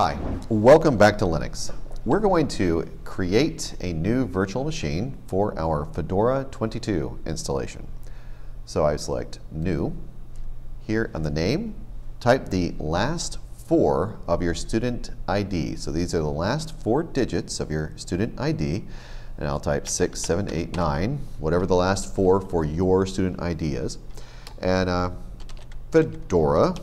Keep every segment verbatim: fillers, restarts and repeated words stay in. Hi, welcome back to Linux. We're going to create a new virtual machine for our Fedora twenty-two installation. So I select New. Here on the name, type the last four of your student I D. So these are the last four digits of your student I D. And I'll type six seven eight nine, whatever the last four for your student I D is. And uh, Fedora,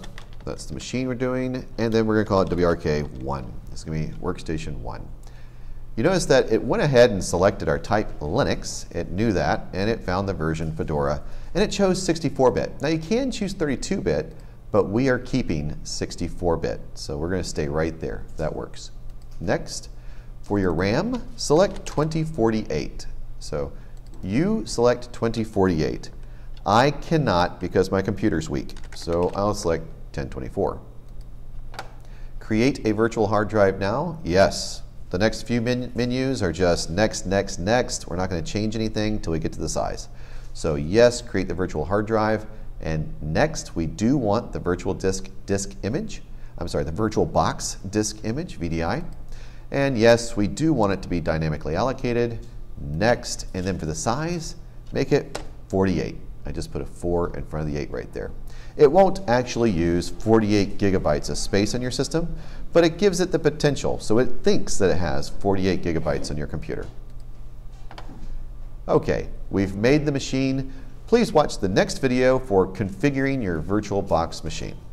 that's the machine we're doing, and then we're going to call it W R K one. It's going to be Workstation one. You notice that it went ahead and selected our type Linux. It knew that, and it found the version Fedora, and it chose sixty-four bit. Now you can choose thirty-two bit, but we are keeping sixty-four bit, so we're going to stay right there. That works. Next, for your RAM, select twenty forty-eight. So you select twenty forty-eight. I cannot because my computer's weak, so I'll select ten twenty-four. Create a virtual hard drive now? Yes. The next few men menus are just next, next, next. We're not going to change anything until we get to the size. So yes, create the virtual hard drive. And next, we do want the virtual disk disk image. I'm sorry, the VirtualBox disk image, V D I. And yes, we do want it to be dynamically allocated. Next, and then for the size, make it forty-eight. I just put a four in front of the eight right there. It won't actually use forty-eight gigabytes of space on your system, but it gives it the potential, so it thinks that it has forty-eight gigabytes on your computer. Okay, we've made the machine. Please watch the next video for configuring your VirtualBox machine.